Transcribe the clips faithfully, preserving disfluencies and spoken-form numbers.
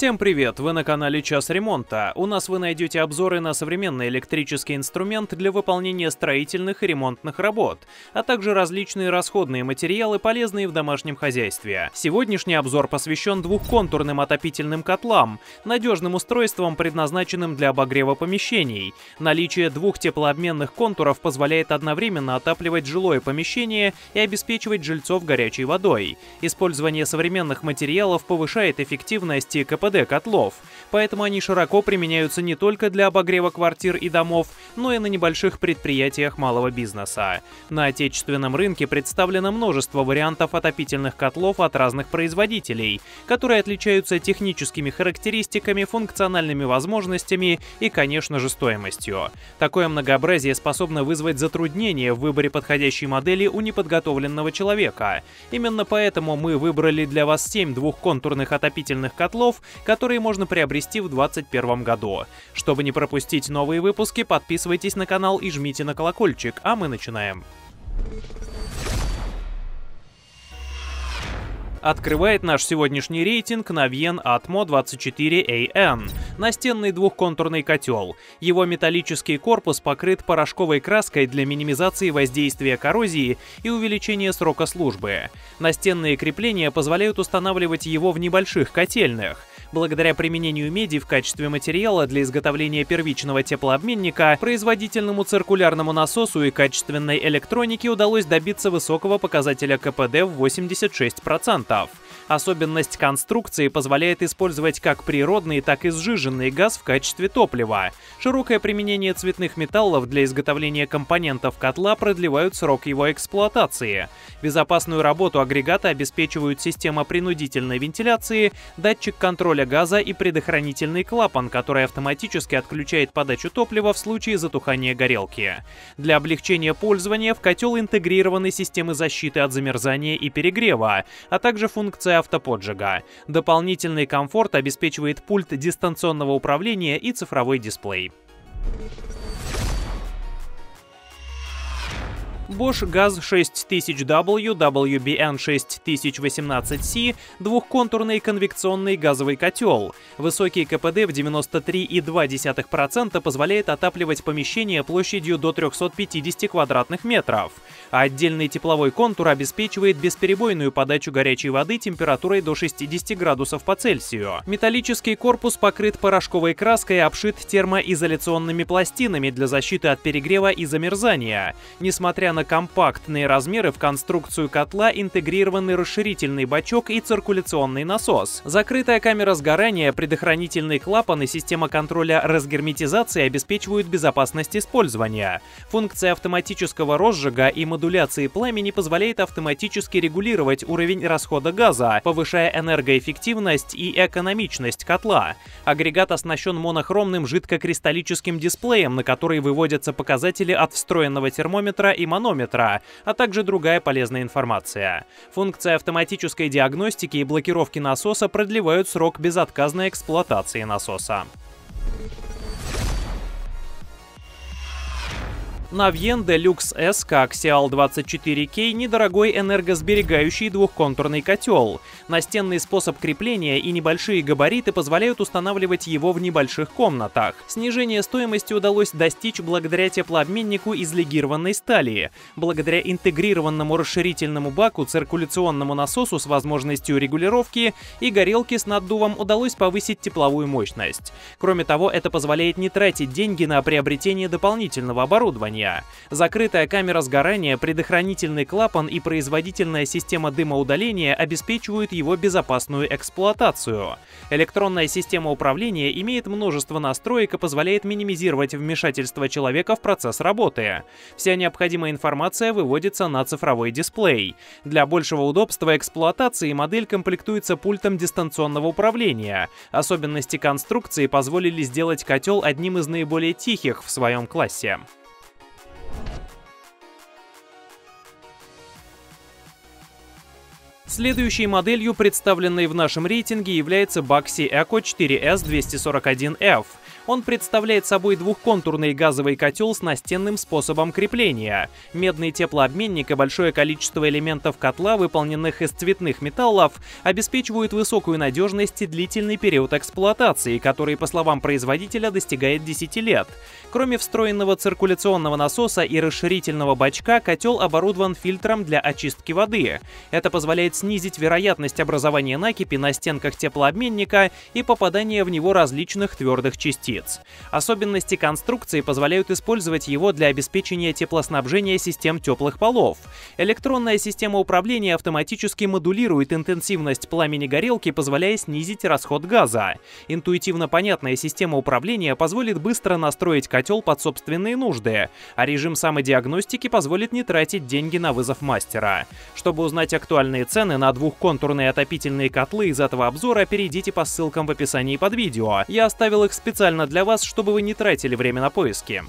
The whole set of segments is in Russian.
Всем привет! Вы на канале Час Ремонта. У нас вы найдете обзоры на современный электрический инструмент для выполнения строительных и ремонтных работ, а также различные расходные материалы, полезные в домашнем хозяйстве. Сегодняшний обзор посвящен двухконтурным отопительным котлам, надежным устройствам, предназначенным для обогрева помещений. Наличие двух теплообменных контуров позволяет одновременно отапливать жилое помещение и обеспечивать жильцов горячей водой. Использование современных материалов повышает эффективность и КПД котлов, поэтому они широко применяются не только для обогрева квартир и домов, но и на небольших предприятиях малого бизнеса. На отечественном рынке представлено множество вариантов отопительных котлов от разных производителей, которые отличаются техническими характеристиками, функциональными возможностями и, конечно же, стоимостью. Такое многообразие способно вызвать затруднения в выборе подходящей модели у неподготовленного человека. Именно поэтому мы выбрали для вас семь двухконтурных отопительных котлов, которые можно приобрести в две тысячи двадцать первом году. Чтобы не пропустить новые выпуски, подписывайтесь на канал и жмите на колокольчик, а мы начинаем. Открывает наш сегодняшний рейтинг Navien Atmo двадцать четыре эй эн, настенный двухконтурный котел. Его металлический корпус покрыт порошковой краской для минимизации воздействия коррозии и увеличения срока службы. Настенные крепления позволяют устанавливать его в небольших котельных. Благодаря применению меди в качестве материала для изготовления первичного теплообменника, производительному циркулярному насосу и качественной электронике удалось добиться высокого показателя КПД в восемьдесят шесть процентов. Особенность конструкции позволяет использовать как природный, так и сжиженный газ в качестве топлива. Широкое применение цветных металлов для изготовления компонентов котла продлевают срок его эксплуатации. Безопасную работу агрегата обеспечивают система принудительной вентиляции, датчик контроля газа и предохранительный клапан, который автоматически отключает подачу топлива в случае затухания горелки. Для облегчения пользования в котел интегрированы системы защиты от замерзания и перегрева, а также функция автоподжига. Дополнительный комфорт обеспечивает пульт дистанционного управления и цифровой дисплей. Bosch Gaz шесть тысяч дабл ю дабл ю би эн шесть тысяч восемнадцать си двухконтурный конвекционный газовый котел. Высокий КПД в девяносто три и две десятых процента позволяет отапливать помещение площадью до трёхсот пятидесяти квадратных метров, а отдельный тепловой контур обеспечивает бесперебойную подачу горячей воды температурой до шестидесяти градусов по Цельсию. Металлический корпус покрыт порошковой краской и обшит термоизоляционными пластинами для защиты от перегрева и замерзания. Несмотря на компактные размеры, в конструкцию котла интегрированы расширительный бачок и циркуляционный насос. Закрытая камера сгорания, предохранительный клапан и система контроля разгерметизации обеспечивают безопасность использования. Функция автоматического розжига и модуляции пламени позволяет автоматически регулировать уровень расхода газа, повышая энергоэффективность и экономичность котла. Агрегат оснащен монохромным жидкокристаллическим дисплеем, на который выводятся показатели от встроенного термометра и манометра, а также другая полезная информация. Функция автоматической диагностики и блокировки насоса продлевают срок безотказной эксплуатации насоса. Navien Deluxe S Coaxial-двадцать четыре кей – недорогой энергосберегающий двухконтурный котел. Настенный способ крепления и небольшие габариты позволяют устанавливать его в небольших комнатах. Снижение стоимости удалось достичь благодаря теплообменнику из легированной стали. Благодаря интегрированному расширительному баку, циркуляционному насосу с возможностью регулировки и горелке с наддувом удалось повысить тепловую мощность. Кроме того, это позволяет не тратить деньги на приобретение дополнительного оборудования. Закрытая камера сгорания, предохранительный клапан и производительная система дымоудаления обеспечивают его безопасную эксплуатацию. Электронная система управления имеет множество настроек и позволяет минимизировать вмешательство человека в процесс работы. Вся необходимая информация выводится на цифровой дисплей. Для большего удобства эксплуатации модель комплектуется пультом дистанционного управления. Особенности конструкции позволили сделать котел одним из наиболее тихих в своем классе. Следующей моделью, представленной в нашем рейтинге, является Baxi эко четыре эс двести сорок один эф. Он представляет собой двухконтурный газовый котел с настенным способом крепления, медный теплообменник и большое количество элементов котла, выполненных из цветных металлов, обеспечивают высокую надежность и длительный период эксплуатации, который, по словам производителя, достигает десяти лет. Кроме встроенного циркуляционного насоса и расширительного бачка, котел оборудован фильтром для очистки воды. Это позволяет снизить вероятность образования накипи на стенках теплообменника и попадания в него различных твердых частиц. Особенности конструкции позволяют использовать его для обеспечения теплоснабжения систем теплых полов. Электронная система управления автоматически модулирует интенсивность пламени горелки, позволяя снизить расход газа. Интуитивно понятная система управления позволит быстро настроить котел под собственные нужды, а режим самодиагностики позволит не тратить деньги на вызов мастера. Чтобы узнать актуальные цены на двухконтурные отопительные котлы из этого обзора, перейдите по ссылкам в описании под видео. Я оставил их специально для вас, чтобы вы не тратили время на поиски.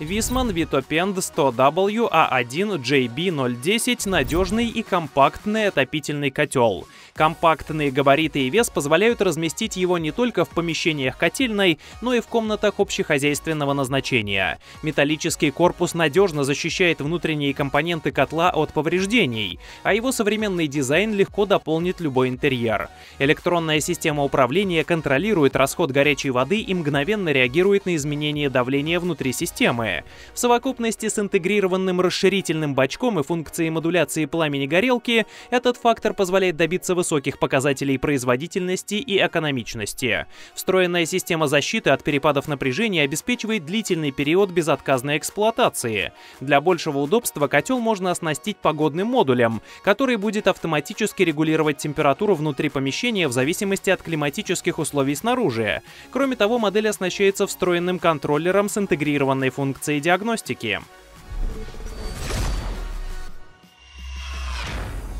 Viessmann Vitopend сто дабл ю А один Джей Би ноль десять – надежный и компактный отопительный котел. Компактные габариты и вес позволяют разместить его не только в помещениях котельной, но и в комнатах общехозяйственного назначения. Металлический корпус надежно защищает внутренние компоненты котла от повреждений, а его современный дизайн легко дополнит любой интерьер. Электронная система управления контролирует расход горячей воды и мгновенно реагирует на изменения давления внутри системы. В совокупности с интегрированным расширительным бачком и функцией модуляции пламени горелки, этот фактор позволяет добиться высокого высоких показателей производительности и экономичности. Встроенная система защиты от перепадов напряжения обеспечивает длительный период безотказной эксплуатации. Для большего удобства котел можно оснастить погодным модулем, который будет автоматически регулировать температуру внутри помещения в зависимости от климатических условий снаружи. Кроме того, модель оснащается встроенным контроллером с интегрированной функцией диагностики.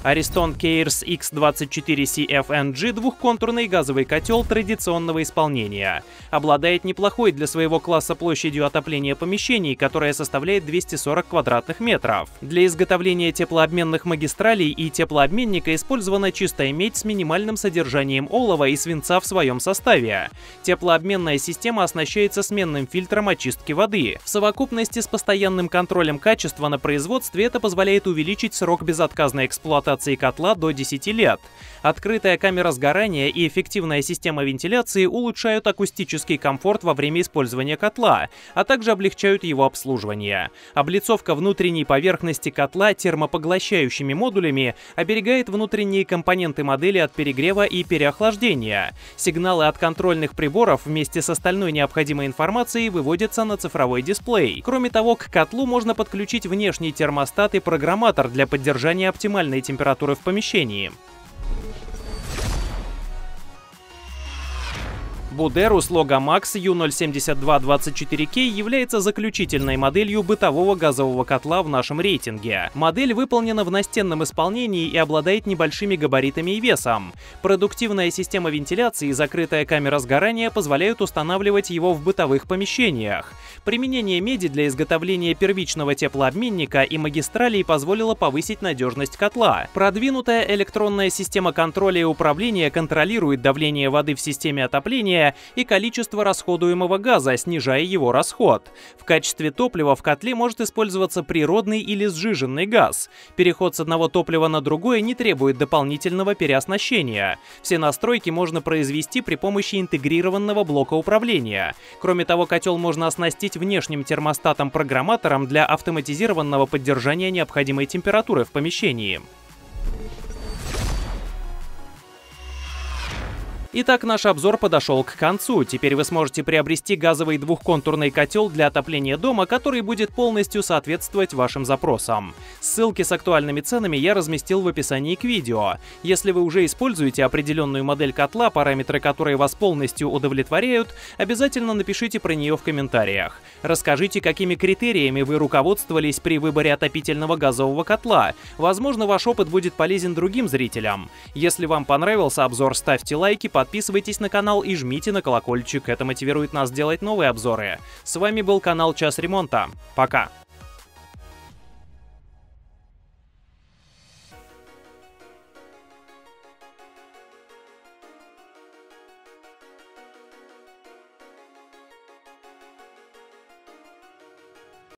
Ariston Cares Икс двадцать четыре Си Эф Эн Джи – двухконтурный газовый котел традиционного исполнения. Обладает неплохой для своего класса площадью отопления помещений, которая составляет двести сорок квадратных метров. Для изготовления теплообменных магистралей и теплообменника использована чистая медь с минимальным содержанием олова и свинца в своем составе. Теплообменная система оснащается сменным фильтром очистки воды. В совокупности с постоянным контролем качества на производстве это позволяет увеличить срок безотказной эксплуатации котла до десяти лет. Открытая камера сгорания и эффективная система вентиляции улучшают акустический комфорт во время использования котла, а также облегчают его обслуживание. Облицовка внутренней поверхности котла термопоглощающими модулями оберегает внутренние компоненты модели от перегрева и переохлаждения. Сигналы от контрольных приборов вместе с остальной необходимой информацией выводятся на цифровой дисплей. Кроме того, к котлу можно подключить внешний термостат и программатор для поддержания оптимальной температуры температуры в помещении. Buderus Logamax Ю ноль семьдесят два двадцать четыре Кей является заключительной моделью бытового газового котла в нашем рейтинге. Модель выполнена в настенном исполнении и обладает небольшими габаритами и весом. Продуктивная система вентиляции и закрытая камера сгорания позволяют устанавливать его в бытовых помещениях. Применение меди для изготовления первичного теплообменника и магистралей позволило повысить надежность котла. Продвинутая электронная система контроля и управления контролирует давление воды в системе отопления и количество расходуемого газа, снижая его расход. В качестве топлива в котле может использоваться природный или сжиженный газ. Переход с одного топлива на другое не требует дополнительного переоснащения. Все настройки можно произвести при помощи интегрированного блока управления. Кроме того, котел можно оснастить внешним термостатом-программатором для автоматизированного поддержания необходимой температуры в помещении. Итак, наш обзор подошел к концу. Теперь вы сможете приобрести газовый двухконтурный котел для отопления дома, который будет полностью соответствовать вашим запросам. Ссылки с актуальными ценами я разместил в описании к видео. Если вы уже используете определенную модель котла, параметры которой вас полностью удовлетворяют, обязательно напишите про нее в комментариях. Расскажите, какими критериями вы руководствовались при выборе отопительного газового котла. Возможно, ваш опыт будет полезен другим зрителям. Если вам понравился обзор, ставьте лайки, подписывайтесь. Подписывайтесь на канал и жмите на колокольчик, это мотивирует нас делать новые обзоры. С вами был канал Час Ремонта. Пока!